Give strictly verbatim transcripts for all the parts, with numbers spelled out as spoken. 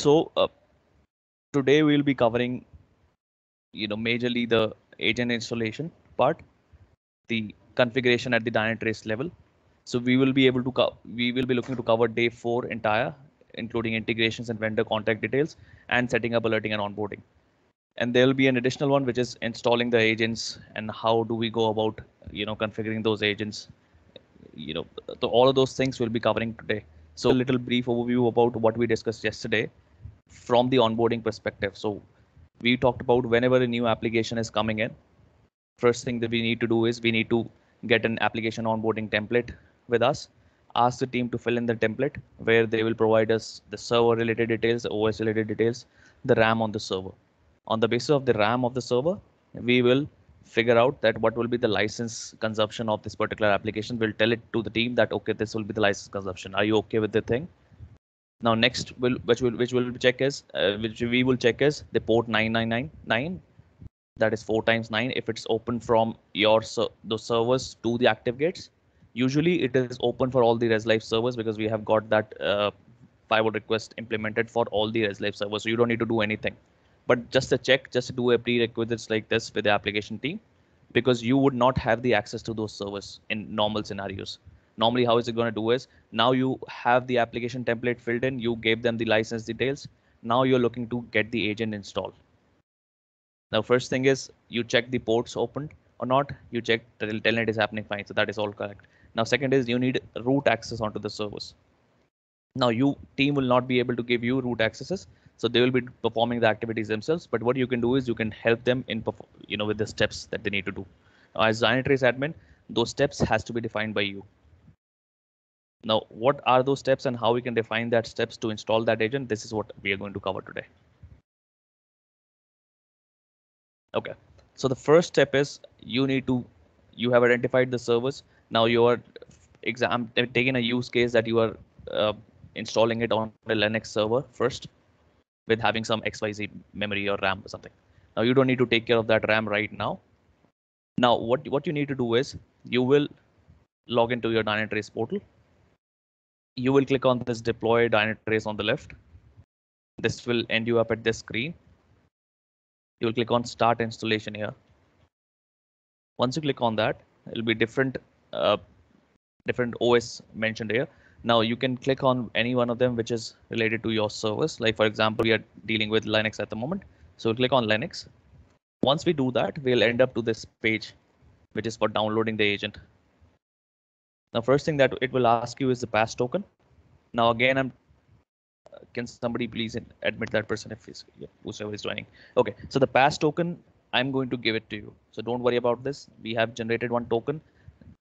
So uh, today we will be covering, you know, majorly the agent installation part, the configuration at the Dynatrace level. So we will be able to co we will be looking to cover day four entire, including integrations and vendor contact details and setting up, alerting and onboarding. And there will be an additional one, which is installing the agents and how do we go about, you know, configuring those agents. You know, so all of those things we'll be covering today. So a little brief overview about what we discussed yesterday from the onboarding perspective. So we talked about whenever a new application is coming in, first thing that we need to do is we need to get an application onboarding template with us, ask the team to fill in the template where they will provide us the server related details, O S related details, the RAM on the server. On the basis of the RAM of the server, we will figure out that what will be the license consumption of this particular application. We'll tell it to the team that, okay, this will be the license consumption. Are you okay with the thing? Now next, will which will which will check is uh, which we will check is the port nine nine nine nine, that is four times nine. If it's open from your the servers to the ActiveGates, usually it is open for all the ResLife servers because we have got that uh, firewall request implemented for all the ResLife servers, so you don't need to do anything. But just a check, just do a prerequisites like this with the application team, because you would not have the access to those servers in normal scenarios. Normally, how is it going to do is, now you have the application template filled in, you gave them the license details. Now you're looking to get the agent installed. Now, first thing is you check the ports opened or not. You check the telnet is happening fine. So that is all correct. Now, second is you need root access onto the servers. Now, you team will not be able to give you root accesses, so they will be performing the activities themselves. But what you can do is you can help them in, you know, with the steps that they need to do. Now, as Dynatrace admin, those steps has to be defined by you. Now, what are those steps and how we can define that steps to install that agent? This is what we are going to cover today. OK, so the first step is you need to you have identified the servers. Now you are exam taking a use case that you are uh, installing it on a Linux server first, with having some X Y Z memory or RAM or something. Now you don't need to take care of that RAM right now. Now what, what you need to do is you will log into your Dynatrace portal. You will click on this deploy Dynatrace on the left. This will end you up at this screen. You will click on start installation here. Once you click on that, it will be different, uh, different O S mentioned here. Now you can click on any one of them which is related to your service. Like, for example, we are dealing with Linux at the moment. So we'll click on Linux. Once we do that, we'll end up to this page, which is for downloading the agent. Now, first thing that it will ask you is the PAZ token. Now, again, I'm uh, can somebody please admit that person if he's, yeah, whoever is joining. OK, so the PAZ token, I'm going to give it to you. So don't worry about this. We have generated one token.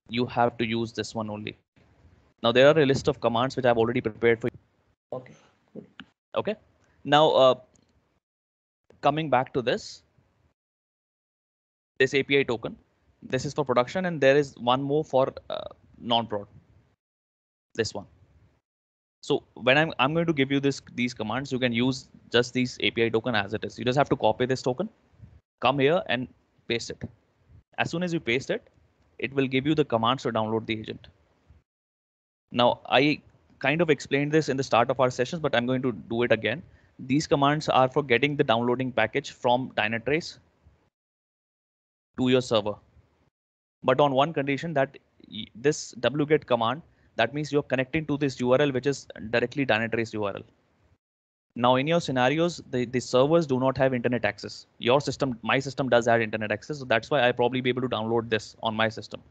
You have to use this one only. Now there are a list of commands which I've already prepared for you. Okay. Cool. Okay. Now uh, coming back to this, this A P I token, this is for production, and there is one more for uh, non-prod. This one. So when I'm I'm going to give you this these commands, you can use just these A P I token as it is. You just have to copy this token, come here and paste it. As soon as you paste it, it will give you the commands to download the agent. Now, I kind of explained this in the start of our sessions, but I'm going to do it again. These commands are for getting the downloading package from Dynatrace to your server, but on one condition, that this wget command, that means you're connecting to this U R L, which is directly Dynatrace U R L. Now, in your scenarios, the, the servers do not have internet access. Your system, my system does have internet access. So that's why I probably be able to download this on my system,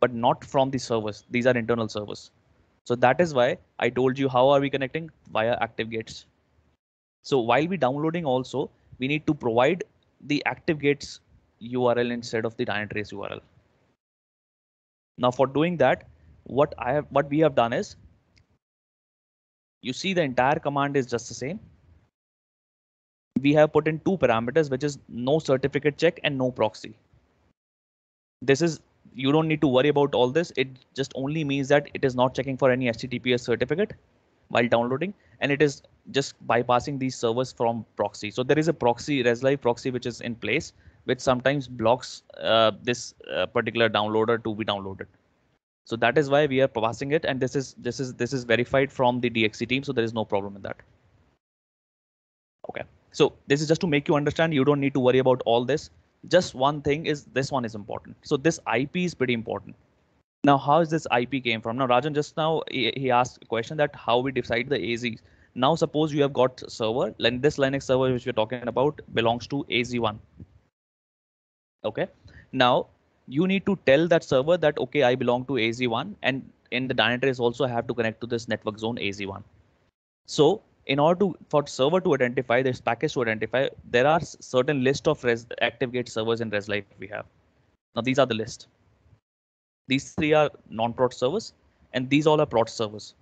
but not from the servers. These are internal servers. So that is why I told you how are we connecting via ActiveGates. So while we downloading also, we need to provide the ActiveGates U R L instead of the Dynatrace U R L. Now for doing that, what I have, what we have done is, you see the entire command is just the same. We have put in two parameters, which is no certificate check and no proxy. This is, you don't need to worry about all this. It just only means that it is not checking for any H T T P S certificate while downloading, and it is just bypassing these servers from proxy. So there is a proxy, ResLife proxy, which is in place, which sometimes blocks uh, this uh, particular downloader to be downloaded. So that is why we are passing it, and this is this is this is verified from the D X C team. So there is no problem in that. OK, so this is just to make you understand you don't need to worry about all this. Just one thing is this one is important. So this I P is pretty important. Now, how is this I P came from? Now, Rajan just now he asked a question that how we decide the A Z. Now, suppose you have got server, like this Linux server which we're talking about belongs to A Z one. OK, now you need to tell that server that, OK, I belong to A Z one, and in the Dynatrace also I have to connect to this network zone A Z one. So in order to for server to identify this package to identify, there are certain list of res, ActiveGate servers in ResLife we have. Now these are the list. These three are non-prot servers and these all are prot servers.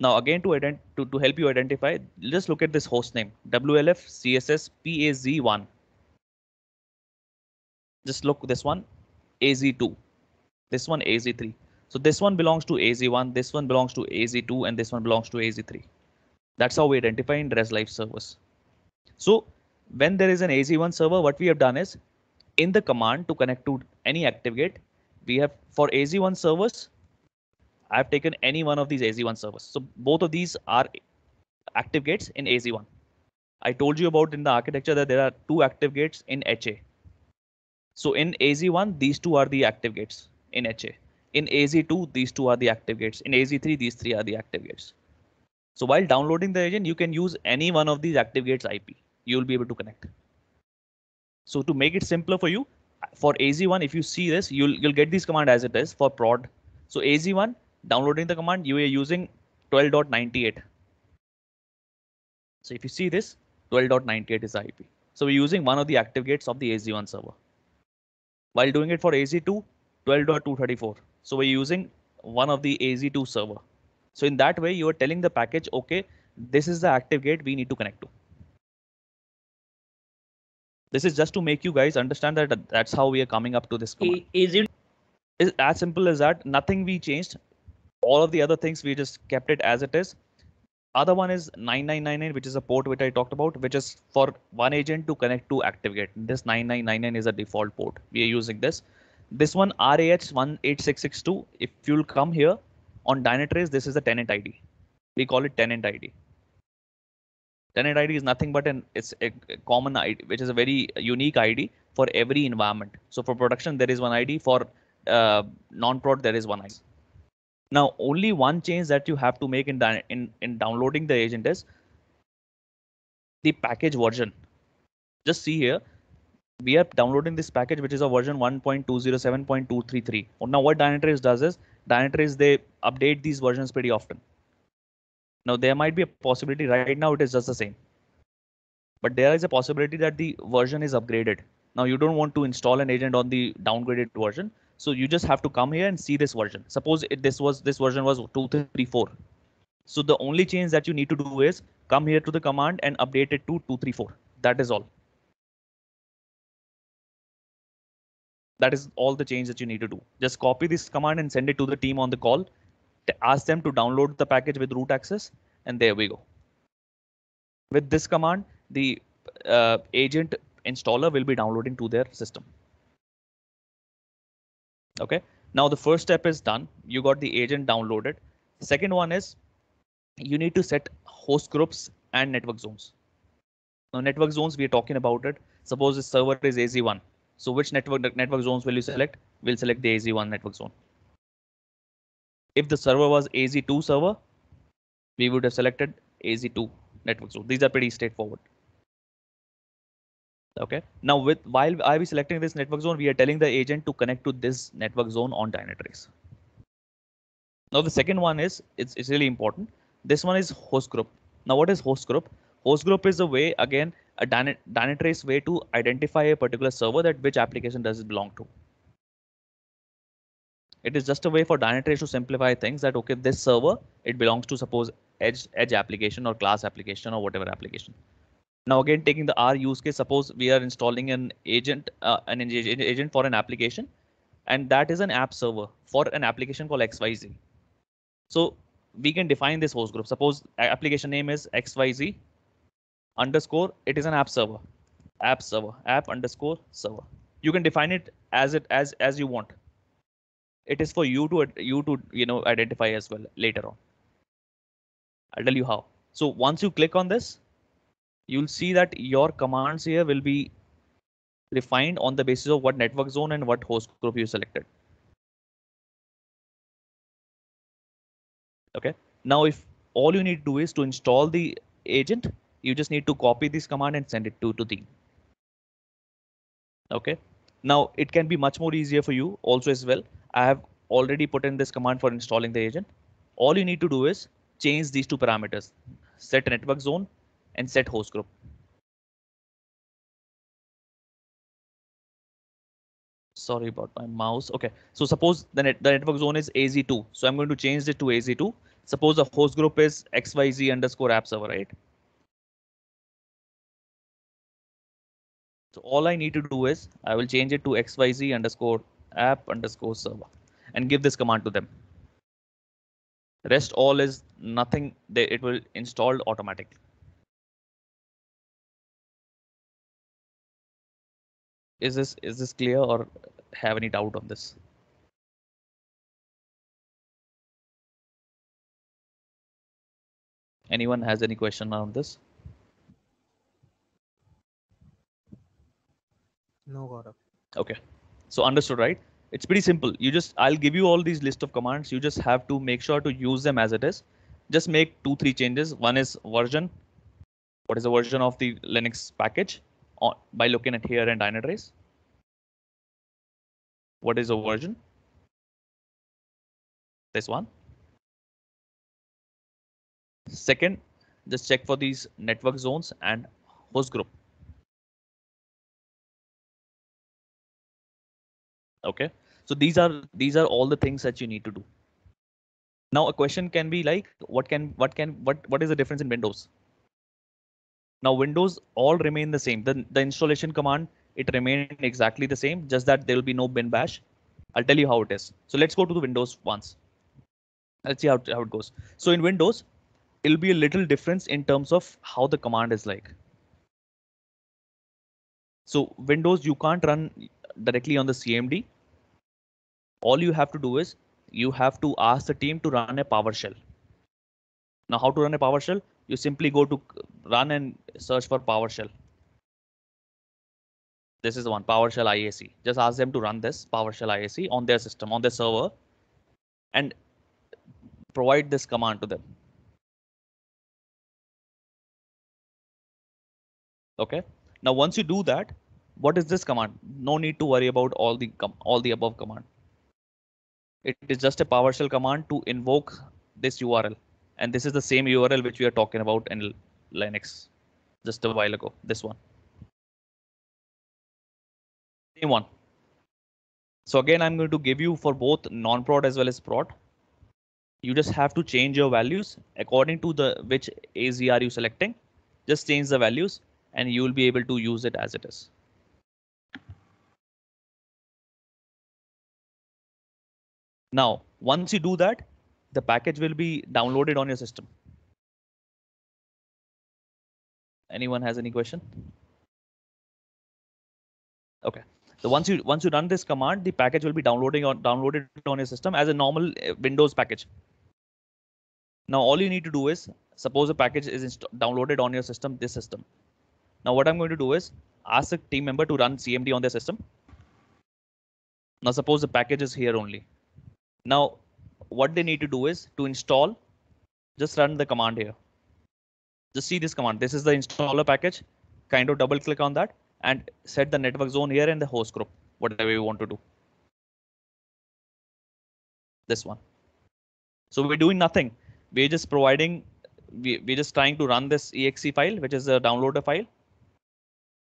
Now again to, ident to, to help you identify, just look at this host name W L F C S S P A Z one. Just look this one A Z two, this one A Z three. So this one belongs to A Z one, this one belongs to A Z two, and this one belongs to A Z three. That's how we identify in ResLife servers. So when there is an A Z one server, what we have done is in the command to connect to any ActiveGate, we have for A Z one servers, I've taken any one of these A Z one servers. So both of these are ActiveGates in A Z one. I told you about in the architecture that there are two ActiveGates in H A. So in A Z one, these two are the ActiveGates in H A. In A Z two, these two are the ActiveGates. In A Z three, these three are the ActiveGates. So while downloading the agent, you can use any one of these ActiveGates I P. You'll be able to connect. So to make it simpler for you, for A Z one, if you see this, you'll you'll get this command as it is for prod. So A Z one, downloading the command, you are using twelve dot ninety-eight. So if you see this, twelve dot ninety-eight is the I P. So we're using one of the ActiveGates of the A Z one server. While doing it for A Z two, twelve dot two thirty-four. So we're using one of the A Z two server. So in that way, you are telling the package, OK, this is the ActiveGate we need to connect to. This is just to make you guys understand that that's how we are coming up to this command. Is it is as simple as that? Nothing we changed. All of the other things we just kept it as it is. Other one is nine nine nine nine, which is a port which I talked about, which is for one agent to connect to ActiveGate. This nine nine nine nine is a default port. We are using this. This one R A H one eight six six two, if you'll come here on Dynatrace, this is a tenant I D. We call it tenant I D. Tenant I D is nothing but an it's a common I D, which is a very unique I D for every environment. So for production, there is one I D. For uh, non-prod, there is one I D. Now, only one change that you have to make in, in, in downloading the agent is the package version. Just see here. We are downloading this package, which is a version one point two zero seven point two three three. Now what Dynatrace does is Dynatrace, they update these versions pretty often. Now there might be a possibility right now it is just the same. But there is a possibility that the version is upgraded. Now you don't want to install an agent on the downgraded version. So you just have to come here and see this version. Suppose it, this was this version was two three three four. So the only change that you need to do is come here to the command and update it to two three four. That is all. That is all the change that you need to do. Just copy this command and send it to the team on the call to ask them to download the package with root access. And there we go. With this command, the uh, agent installer will be downloading to their system. OK, now the first step is done. You got the agent downloaded. Second one is you need to set host groups and network zones. Now network zones, we are talking about it. Suppose the server is A Z one. So which network network zones will you select? We'll select the A Z one network zone. If the server was A Z two server, we would have selected A Z two network zone. These are pretty straightforward. OK, now with while I was selecting this network zone, we are telling the agent to connect to this network zone on Dynatrace. Now, the second one is it's, it's really important. This one is host group. Now, what is host group? Host group is a way again. A Dynatrace way to identify a particular server that which application does it belong to. It is just a way for Dynatrace to simplify things that, OK, this server, it belongs to suppose edge edge application or class application or whatever application. Now, again, taking the R use case, suppose we are installing an agent, uh, an agent for an application, and that is an app server for an application called X Y Z. So we can define this host group. Suppose application name is X Y Z. Underscore, it is an app server, app server, app underscore server. You can define it as it as as you want. It is for you to you to you know identify as well later on. I'll tell you how. So once you click on this, you'll see that your commands here will be refined on the basis of what network zone and what host group you selected. OK, now if all you need to do is to install the agent, you just need to copy this command and send it to to theme. OK, now it can be much more easier for you also as well. I have already put in this command for installing the agent. All you need to do is change these two parameters, set network zone and set host group. Sorry about my mouse. OK, so suppose the, net, the network zone is A Z two. So I'm going to change it to A Z two. Suppose the host group is X Y Z underscore app server, right? So all I need to do is I will change it to X Y Z underscore app underscore server and give this command to them. Rest all is nothing. They, it will install automatically. Is this is this clear or have any doubt on this? Anyone has any question around this? No, Gaurav. OK, so understood, right? It's pretty simple. You just I'll give you all these list of commands. You just have to make sure to use them as it is. Just make two, three changes. One is version. What is the version of the Linux package? On, by looking at here and Dynatrace. What is the version? This one. Second, just check for these network zones and host group. OK, so these are these are all the things that you need to do. Now a question can be like, what can what can what what is the difference in Windows? Now Windows all remain the same. The, the installation command, it remains exactly the same, just that there will be no bin bash. I'll tell you how it is. So let's go to the Windows once. Let's see how, how it goes. So in Windows, it'll be a little difference in terms of how the command is like. So Windows, you can't run directly on the C M D. All you have to do is you have to ask the team to run a PowerShell. Now how to run a PowerShell? You simply go to run and search for PowerShell. This is the one, PowerShell I A C. Just ask them to run this PowerShell I A C on their system, on their server, and provide this command to them. OK, now once you do that, what is this command? No need to worry about all the all the above command. It is just a PowerShell command to invoke this U R L. And this is the same U R L which we are talking about in Linux just a while ago. This one. Same one. So again, I'm going to give you for both non-prod as well as prod. You just have to change your values according to the which A Z are you selecting. Just change the values and you will be able to use it as it is. Now, once you do that, the package will be downloaded on your system. Anyone has any question? OK, so once you once you run this command, the package will be downloading on downloaded on your system as a normal Windows package. Now, all you need to do is suppose a package is downloaded on your system, this system. Now, what I'm going to do is ask a team member to run C M D on their system. Now, suppose the package is here only. Now, what they need to do is to install. Just run the command here. Just see this command. This is the installer package. Kind of double click on that and set the network zone here and the host group, whatever you want to do. This one. So we're doing nothing. We're just providing. We, we're just trying to run this E X E file, which is a downloader file.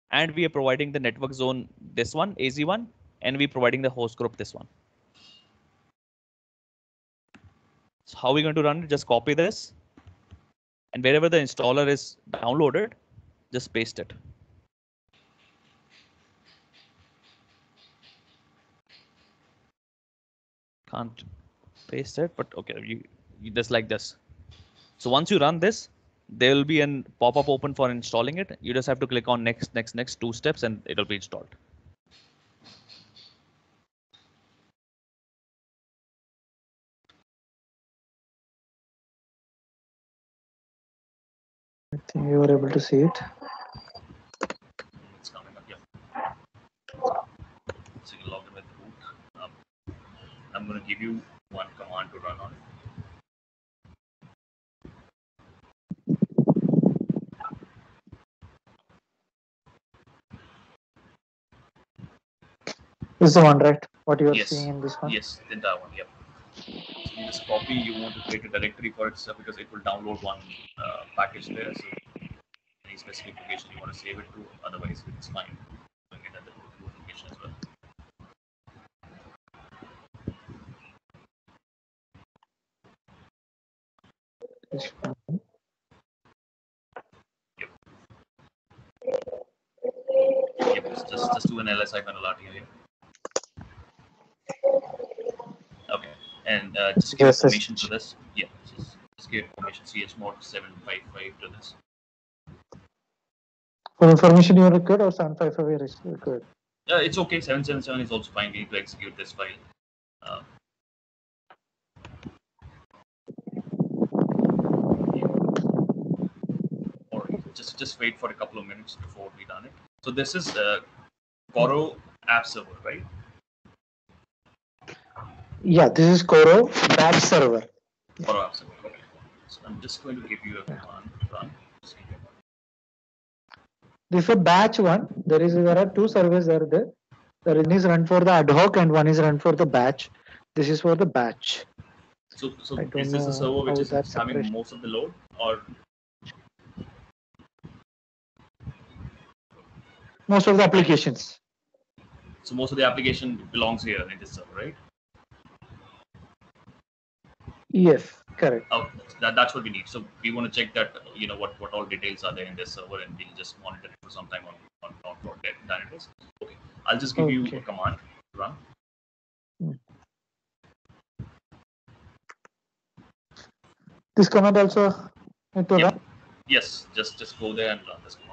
And we are providing the network zone, this one, A Z one, and we're providing the host group, this one. So how are we going to run it? Just copy this. And wherever the installer is downloaded, just paste it. Can't paste it, but OK, you, you just like this. So once you run this, there will be a pop-up open for installing it. You just have to click on next, next, next two steps and it'll be installed. I think you were able to see it. It's coming up, yeah. So you can log in with root. Um, I'm going to give you one command to run on it. This is the one, right? What you are yes. seeing in this one? Yes, in that one, yeah. So you just copy, you want to create a directory for it so because it will download one uh, package there. So any specific location you want to save it to, otherwise it's fine. So you get at the root location as well. Yep. Yep, just, just, just do an L S icon alert here. Okay, and uh, just give yes, permission to this. Yeah, just, just give permission chmod seven five five to this. For information you required or seven five five is required? Yeah, it's okay. seven seven seven is also fine. We need to execute this file. Uh, or just just wait for a couple of minutes before we done it. So this is uh, Coro app server, right? Yeah, this is Coro app server. Coro app server. Okay. So I'm just going to give you a command to run. This is a batch one. There is there are two servers are there. The one is run for the ad hoc and one is run for the batch. This is for the batch. So, so is this a server which is having most of the load, or most of the applications? So most of the application belongs here in this server, right? Yes, correct. Oh, that, that's what we need. So we want to check that, you know, what, what all details are there in this server, and we'll just monitor it for some time on on, on, on Dynatrace. Okay, I'll just give okay. you a command to run. This command also need to yep. run? Yes, just just go there and run this command.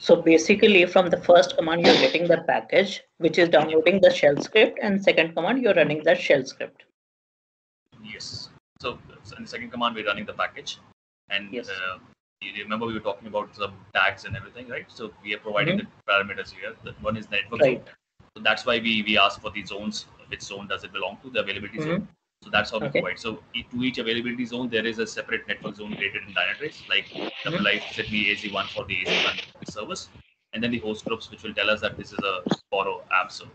So basically, from the first command, you're getting the package, which is downloading the shell script, and second command, you're running that shell script. Yes. So in the second command, we're running the package. And yes. uh, you remember we were talking about some tags and everything, right? So we are providing mm-hmm. the parameters here. The one is network right. zone. So that's why we, we ask for the zones. Which zone does it belong to? The availability mm-hmm. zone. So that's how we okay. provide. So to each availability zone, there is a separate network zone created in Dynatrace, like W L F set me A Z one for the A Z one service, and then the host groups, which will tell us that this is a Coro app server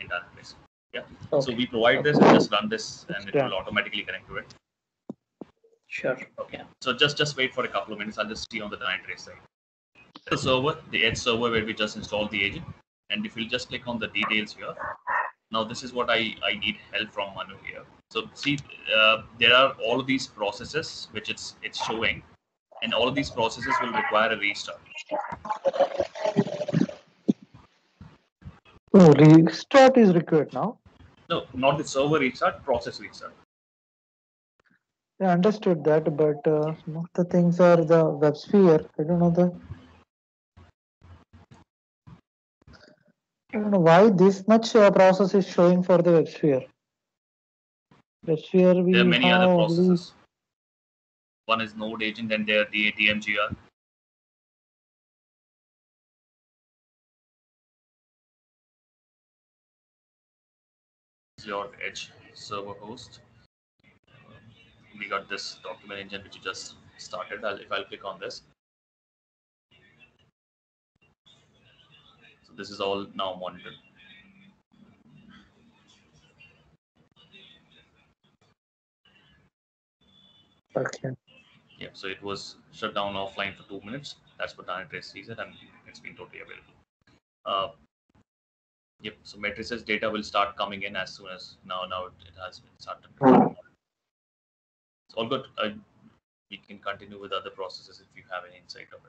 in Dynatrace. Yeah. Okay. So we provide okay. this and just run this, and it yeah. will automatically connect to it. Sure. Okay. Yeah. So just just wait for a couple of minutes. I'll just see on the Dynatrace side. The server, the edge server, where we just installed the agent, and if you just click on the details here. Now, this is what I, I need help from Manu here. So see, uh, there are all of these processes, which it's, it's showing, and all of these processes will require a restart. Oh, restart is required now? No, not the server restart, process restart. I understood that, but uh, some of the things are the WebSphere. I don't know the... I don't know why this much uh, process is showing for the WebSphere. WebSphere we there are many have other processes. One is Node Agent, and there the D M G R. It's your Edge server host. We got this document engine which you just started. I'll, if I'll click on this. This is all now monitored. Okay. Yeah, so it was shut down offline for two minutes. That's what Dynatrace sees it, and it's been totally available. Uh, yep. So matrices data will start coming in as soon as now. Now it, it has been started. It's all good. I, we can continue with other processes if you have any insight of it.